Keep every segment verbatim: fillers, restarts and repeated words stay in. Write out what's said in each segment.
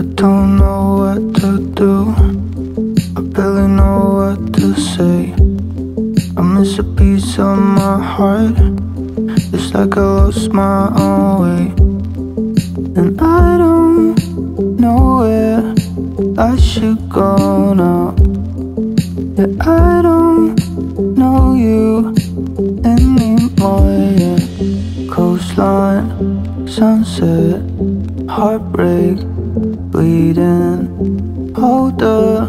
I don't know what to do, I barely know what to say. I miss a piece of my heart, it's like I lost my own way. And I don't know where I should go now. Yeah, I don't know you anymore, yeah. Coastline, sunset, heartbreak, bleeding, holder,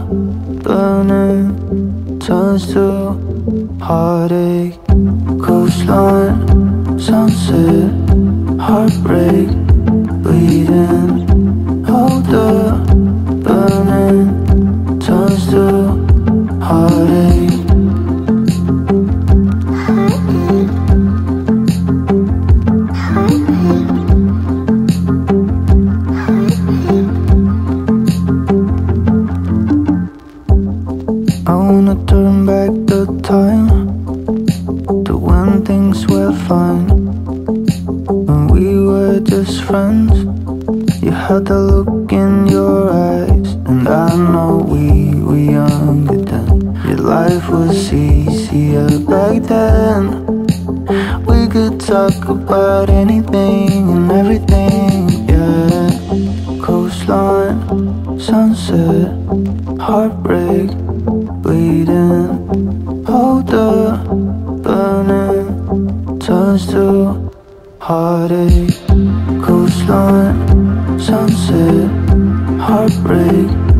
burning, turns to heartache. Coastline, sunset, heartbreak, bleeding, holder, burning, turns to heartache. I wanna turn back the time to when things were fine, when we were just friends. You had that look in your eyes, and I know we were younger then. Your life was easier back then. We could talk about anything and everything, yeah. Coastline, sunset, heartbreak, bleeding, holder, burning, turns to heartache. Coastline, sunset, heartbreak,